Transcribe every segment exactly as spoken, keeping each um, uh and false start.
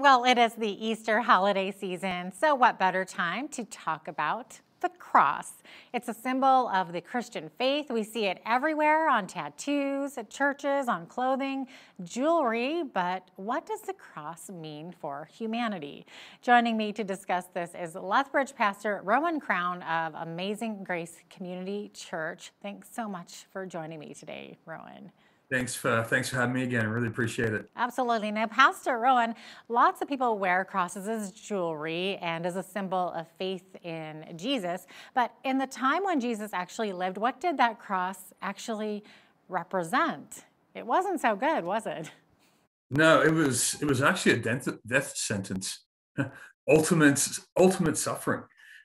Well, it is the Easter holiday season, so what better time to talk about the cross? It's a symbol of the Christian faith. We see it everywhere, on tattoos, at churches, on clothing, jewelry. But what does the cross mean for humanity? Joining me to discuss this is Lethbridge pastor Rohan Crown of Amazing Grace Community Church. Thanks so much for joining me today, Rohan. Thanks for, thanks for having me again. I really appreciate it. Absolutely. Now, Pastor Rohan, lots of people wear crosses as jewelry and as a symbol of faith in Jesus. But in the time when Jesus actually lived, what did that cross actually represent? It wasn't so good, was it? No, it was, it was actually a death sentence, ultimate, ultimate suffering.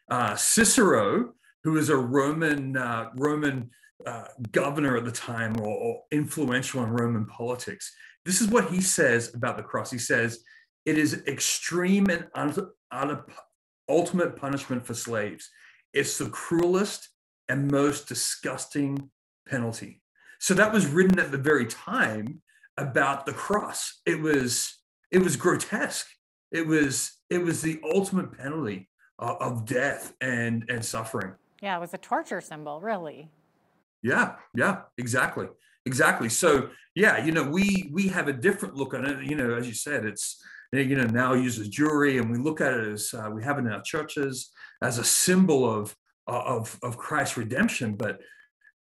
Uh, Cicero, who was a Roman, uh, Roman Uh, governor at the time, or, or influential in Roman politics. This is what he says about the cross. He says, it is extreme and un un ultimate punishment for slaves. It's the cruelest and most disgusting penalty. So that was written at the very time about the cross. It was, it was grotesque. It was, it was the ultimate penalty of, of death and, and suffering. Yeah, it was a torture symbol, really. Yeah, yeah, exactly, exactly. So, yeah, you know, we we have a different look on it. You know, as you said, it's, you know, now used as jewelry, and we look at it as uh, we have it in our churches as a symbol of of of Christ's redemption. But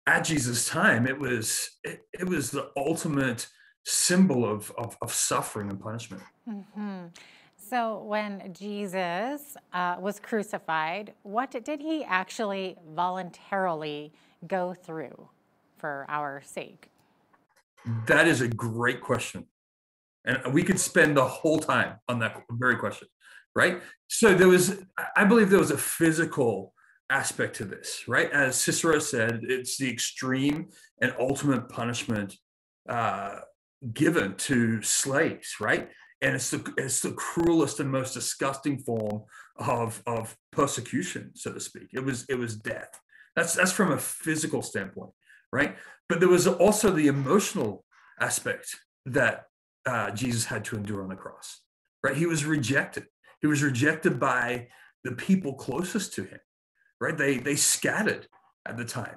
at Jesus' time, it was it, it was the ultimate symbol of of, of suffering and punishment. Mm-hmm. So when Jesus uh, was crucified, what did he actually voluntarily do? Go through for our sake? That is a great question. And we could spend the whole time on that very question, right? So there was, I believe there was a physical aspect to this, right? As Cicero said, it's the extreme and ultimate punishment uh, given to slaves, right? And it's the, it's the cruelest and most disgusting form of, of persecution, so to speak. It was, it was death. That's, that's from a physical standpoint, right? But there was also the emotional aspect that uh, Jesus had to endure on the cross, right? He was rejected. He was rejected by the people closest to him, right? They, they scattered at the time.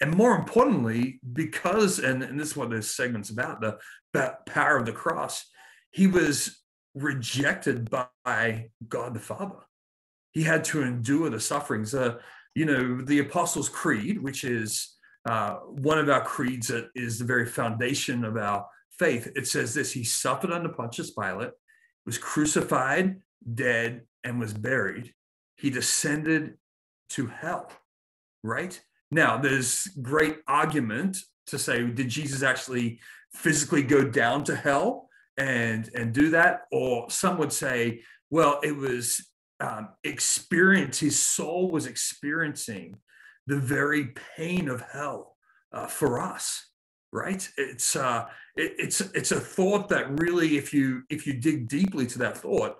And more importantly, because, and, and this is what this segment's about, the, the power of the cross, he was rejected by God the Father. He had to endure the sufferings. Uh, You know, the Apostles' Creed, which is uh, one of our creeds that is the very foundation of our faith. It says this: he suffered under Pontius Pilate, was crucified, dead, and was buried. He descended to hell, right? Now, there's great argument to say, did Jesus actually physically go down to hell and, and do that? Or some would say, well, it was... Um, experience, his soul was experiencing the very pain of hell uh, for us, right? It's uh, it, it's it's a thought that really, if you if you dig deeply to that thought,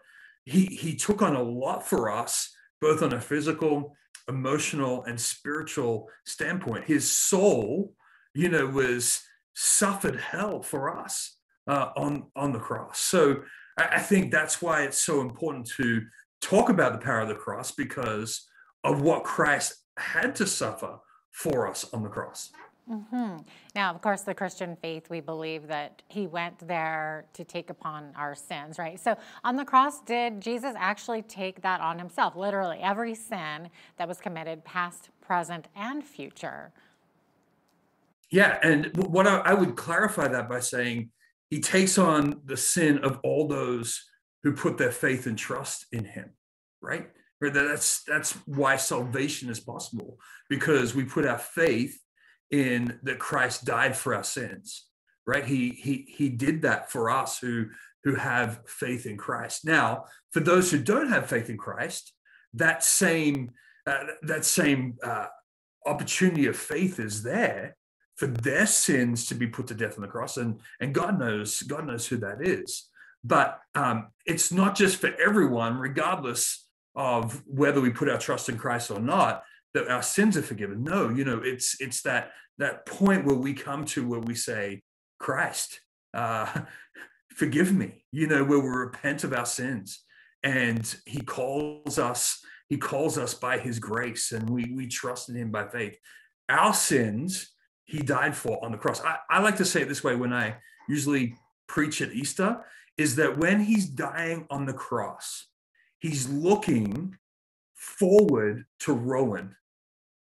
he he took on a lot for us, both on a physical, emotional, and spiritual standpoint. His soul, you know, was suffered hell for us uh, on on the cross. So I, I think that's why it's so important to talk about the power of the cross, because of what Christ had to suffer for us on the cross. Mm-hmm. Now, of course, the Christian faith, we believe that he went there to take upon our sins, right? So on the cross, did Jesus actually take that on himself? Literally every sin that was committed, past, present, and future. Yeah, and what I, I would clarify that by saying he takes on the sin of all those who put their faith and trust in him, right? That's, that's why salvation is possible, because we put our faith in that Christ died for our sins, right? He, he, he did that for us who, who have faith in Christ. Now, for those who don't have faith in Christ, that same, uh, that same uh, opportunity of faith is there for their sins to be put to death on the cross. And, and God knows, God knows who that is. But um, it's not just for everyone, regardless of whether we put our trust in Christ or not, that our sins are forgiven. No, you know, it's it's that that point where we come to where we say, Christ, uh, forgive me, you know, where we repent of our sins. And he calls us, he calls us by his grace, and we, we trust in him by faith. Our sins, he died for on the cross. I, I like to say it this way when I usually preach at Easter, is that when he's dying on the cross, he's looking forward to Rowan,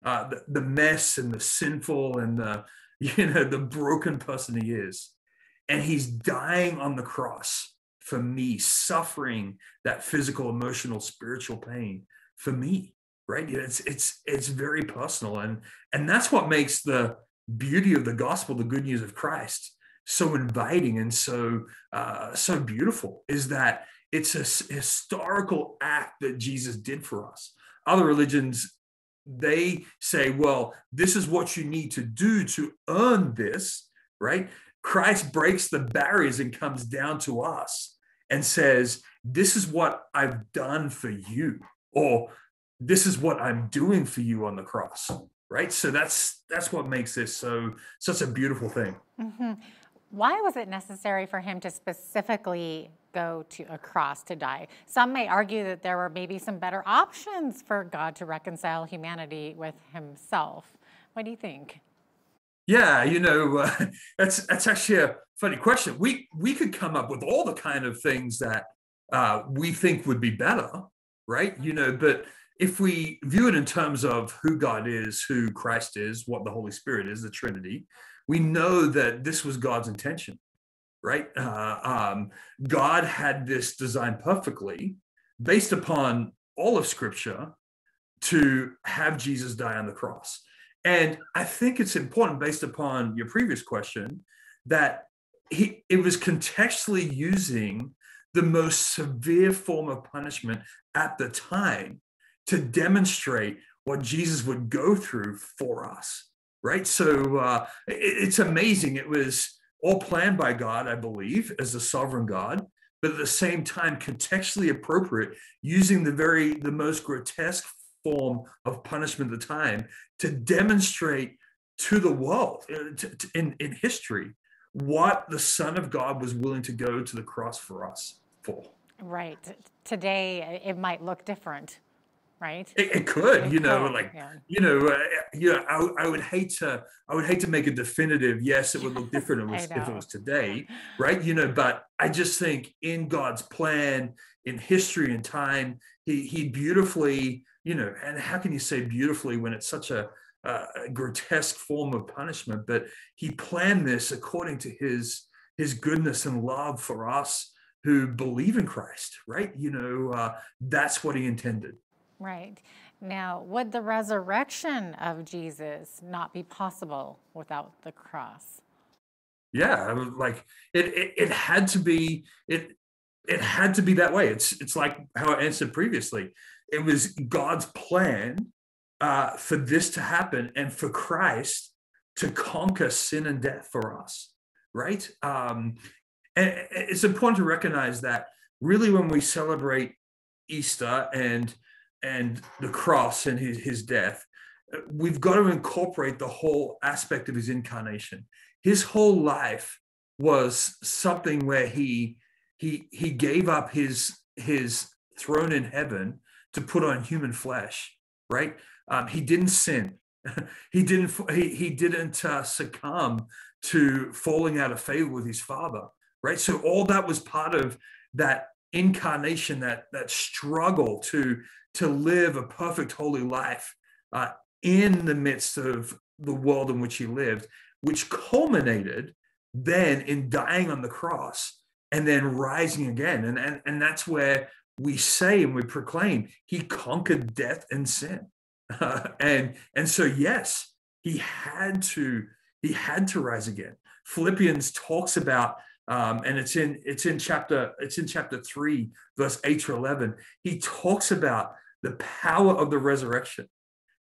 uh, the, the mess and the sinful and the, you know, the broken person he is. And he's dying on the cross for me, suffering that physical, emotional, spiritual pain for me, right? It's, it's, it's very personal. And, and that's what makes the beauty of the gospel, the good news of Christ, so inviting and so, uh, so beautiful, is that it's a historical act that Jesus did for us. Other religions, they say, well, this is what you need to do to earn this, right? Christ breaks the barriers and comes down to us and says, this is what I've done for you, or this is what I'm doing for you on the cross, right? So that's that's what makes this so such a beautiful thing. Mm-hmm. Why was it necessary for him to specifically go to a cross to die? Some may argue that there were maybe some better options for God to reconcile humanity with himself. What do you think? Yeah, you know, uh, that's that's actually a funny question. We we could come up with all the kind of things that uh, we think would be better, right? You know, but if we view it in terms of who God is, who Christ is, what the Holy Spirit is, the Trinity, we know that this was God's intention, right? Uh, um, God had this designed perfectly, based upon all of Scripture, to have Jesus die on the cross. And I think it's important, based upon your previous question, that he, it was contextually using the most severe form of punishment at the time to demonstrate what Jesus would go through for us, right? So uh, it, it's amazing. It was all planned by God, I believe, as the sovereign God, but at the same time, contextually appropriate, using the very, the most grotesque form of punishment at the time to demonstrate to the world, to, to, in, in history, what the Son of God was willing to go to the cross for us for. Right. Today, it might look different, right? It, it could, it you, could. Know, like, yeah. you know, like, uh, you know, I, I would hate to, I would hate to make a definitive, yes, it would look different if it was, if it was today, right? You know, but I just think in God's plan, in history and time, he, he beautifully, you know, and how can you say beautifully when it's such a, a grotesque form of punishment? But he planned this according to his his goodness and love for us who believe in Christ, right? You know, uh, that's what he intended. Right. Now, would the resurrection of Jesus not be possible without the cross? Yeah, like it, it, it had to be. It it had to be that way. It's it's like how I answered previously. It was God's plan uh, for this to happen and for Christ to conquer sin and death for us, right? Um, and it's important to recognize that really when we celebrate Easter and, and the cross and his, his death, we've got to incorporate the whole aspect of his incarnation. His whole life was something where he, he, he gave up his, his throne in heaven to put on human flesh, right? Um, he didn't sin. he didn't. He he didn't uh, succumb to falling out of favor with his father, right? So all that was part of that incarnation, that that struggle to to live a perfect holy life uh, in the midst of the world in which he lived, which culminated then in dying on the cross and then rising again, and and and that's where we say and we proclaim he conquered death and sin, uh, and and so yes, he had to he had to rise again. Philippians talks about, um, and it's in it's in chapter it's in chapter three, verse eight to eleven. He talks about the power of the resurrection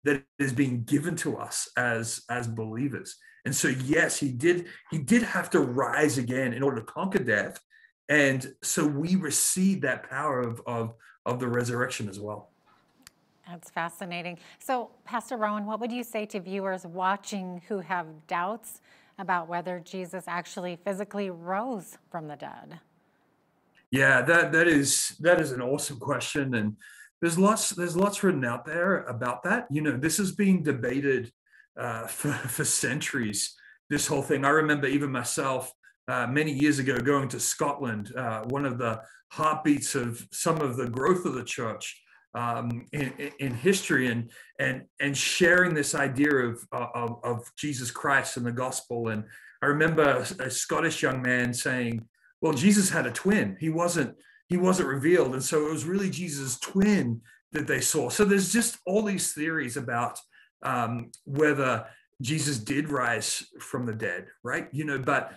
that is being given to us as as believers, and so yes, he did he did have to rise again in order to conquer death. And so we receive that power of, of, of the resurrection as well. That's fascinating. So, Pastor Rohan, what would you say to viewers watching who have doubts about whether Jesus actually physically rose from the dead? Yeah, that that is that is an awesome question, and there's lots there's lots written out there about that. You know, this is being debated uh, for for centuries. This whole thing. I remember even myself uh, many years ago going to Scotland. Uh, one of the heartbeats of some of the growth of the church um, in, in history, and and and sharing this idea of, of of Jesus Christ and the gospel. And I remember a Scottish young man saying, well, Jesus had a twin. He wasn't, he wasn't revealed. And so it was really Jesus' twin that they saw. So there's just all these theories about um, whether Jesus did rise from the dead, right? You know, but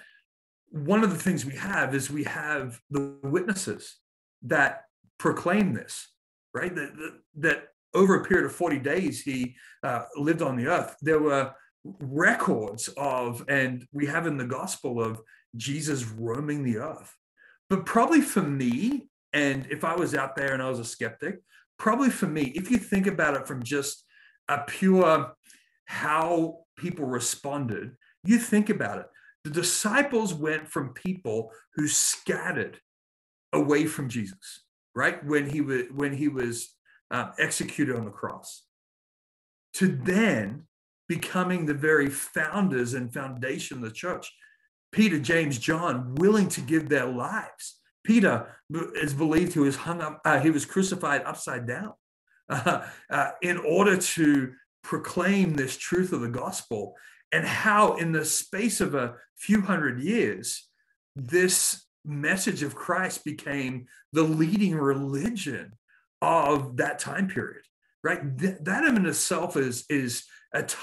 one of the things we have is we have the witnesses that proclaim this, right? That, that, that over a period of forty days, he uh, lived on the earth. There were records of, and we have in the gospel of, Jesus roaming the earth. But probably for me, and if I was out there and I was a skeptic, probably for me, if you think about it from just a pure how people responded, you think about it. The disciples went from people who scattered away from Jesus, right? When he was, when he was uh, executed on the cross, to then becoming the very founders and foundation of the church. Peter, James, John, willing to give their lives. Peter is believed he was hung up, uh, he was crucified upside down uh, uh, in order to proclaim this truth of the gospel, and how in the space of a few hundred years, this message of Christ became the leading religion of that time period, right? Th- that in itself is, is a t-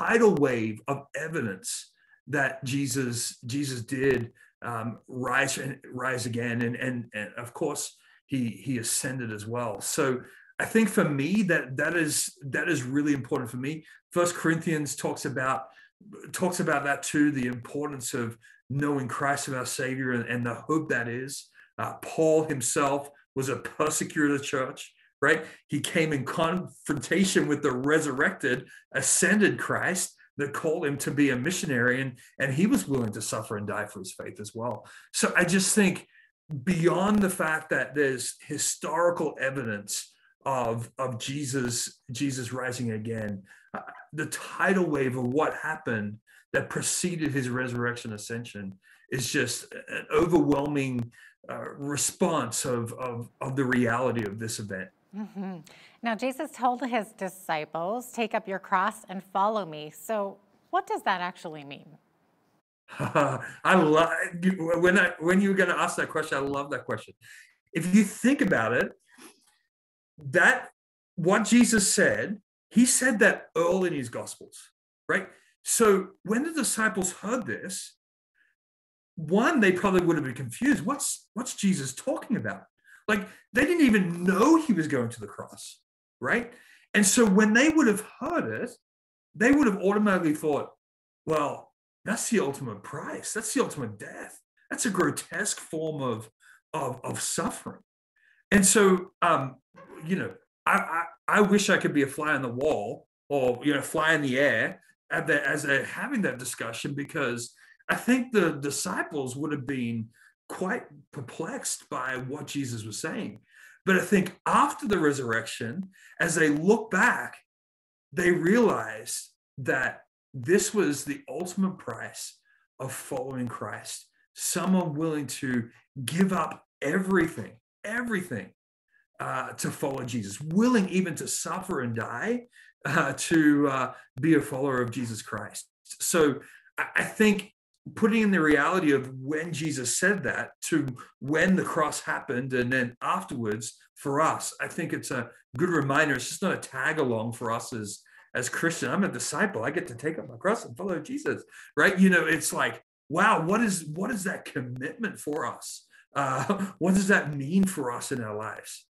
tidal wave of evidence that Jesus Jesus did um, rise and rise again, and, and and of course he he ascended as well. So I think for me that that is that is really important for me. First Corinthians talks about talks about that too, the importance of knowing Christ as our Savior, and, and the hope that is. Uh, Paul himself was a persecutor of the church, right? He came in confrontation with the resurrected, ascended Christ that called him to be a missionary, and, and he was willing to suffer and die for his faith as well. So I just think beyond the fact that there's historical evidence of, of Jesus, Jesus rising again, uh, the tidal wave of what happened that preceded his resurrection ascension is just an overwhelming uh, response of, of, of the reality of this event. Mm-hmm. Now, Jesus told his disciples, take up your cross and follow me. So what does that actually mean? Uh, I love when I, when you were going to ask that question, I love that question. If you think about it, that what Jesus said, he said that early in his gospels, right? So when the disciples heard this, one, they probably would have been confused. What's, what's Jesus talking about? Like, they didn't even know he was going to the cross, right? And so when they would have heard it, they would have automatically thought, well, that's the ultimate price. That's the ultimate death. That's a grotesque form of, of, of suffering. And so, um, you know, I, I, I wish I could be a fly on the wall, or, you know, fly in the air at the, as they're having that discussion, because I think the disciples would have been quite perplexed by what Jesus was saying. But I think after the resurrection, as they look back, they realize that this was the ultimate price of following Christ. Someone willing to give up everything, everything uh, to follow Jesus, willing even to suffer and die uh, to uh, be a follower of Jesus Christ. So I think putting in the reality of when Jesus said that to when the cross happened, and then afterwards for us, I think it's a good reminder. It's just not a tag along for us as, as Christian. I'm a disciple. I get to take up my cross and follow Jesus, right? You know, it's like, wow, what is, what is that commitment for us? Uh, what does that mean for us in our lives?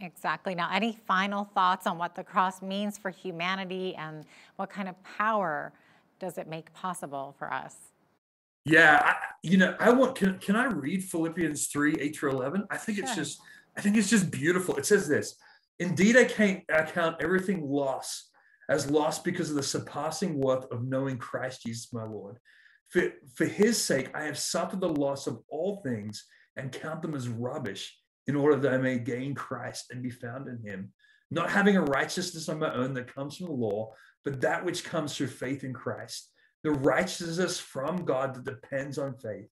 Exactly. Now, any final thoughts on what the cross means for humanity, and what kind of power does it make possible for us? Yeah, I, you know, I want, can, can I read Philippians three, eight through eleven? I think sure. it's just, I think it's just beautiful. It says this, indeed, I can't I count everything loss as loss because of the surpassing worth of knowing Christ Jesus, my Lord. For, for his sake, I have suffered the loss of all things and count them as rubbish in order that I may gain Christ and be found in him, not having a righteousness on my own that comes from the law, but that which comes through faith in Christ, the righteousness from God that depends on faith,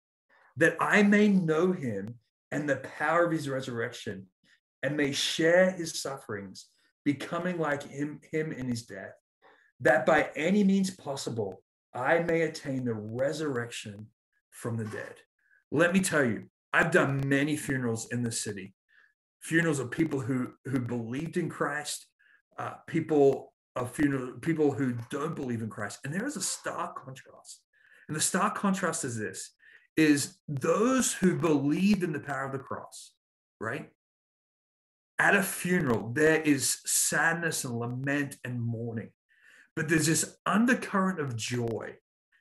that I may know him and the power of his resurrection and may share his sufferings, becoming like him, him in his death, that by any means possible, I may attain the resurrection from the dead. Let me tell you, I've done many funerals in the city, funerals of people who, who believed in Christ, uh, people of funeral, people who don't believe in Christ. And there is a stark contrast. And the stark contrast is this, is those who believed in the power of the cross, right? At a funeral, there is sadness and lament and mourning. But there's this undercurrent of joy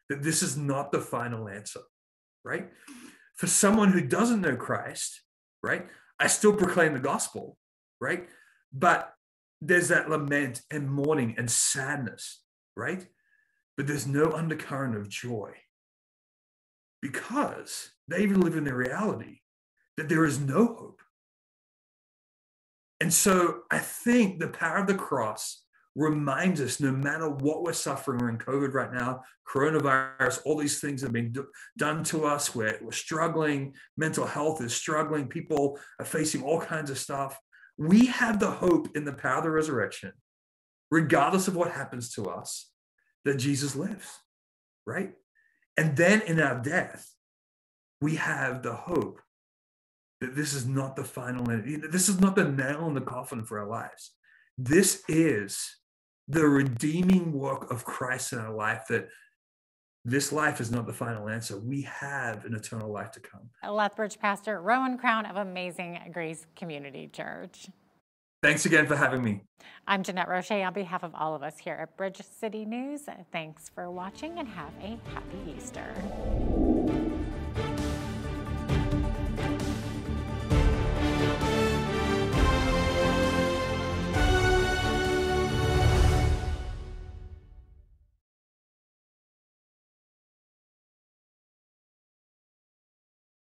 that this is not the final answer, right? For someone who doesn't know Christ, right, I still proclaim the gospel, right? But there's that lament and mourning and sadness, right? But there's no undercurrent of joy because they live in the reality that there is no hope. And so I think the power of the cross reminds us, no matter what we're suffering, we're in COVID right now, coronavirus, all these things have been do, done to us, we're, we're struggling, mental health is struggling, people are facing all kinds of stuff. We have the hope in the power of the resurrection, regardless of what happens to us, that Jesus lives, right? And then in our death, we have the hope that this is not the final, this is not the nail in the coffin for our lives. This is the redeeming work of Christ in our life, that this life is not the final answer. We have an eternal life to come. Lethbridge Pastor Rohan Crown of Amazing Grace Community Church. Thanks again for having me. I'm Jeanette Rocher. On behalf of all of us here at Bridge City News, thanks for watching and have a happy Easter.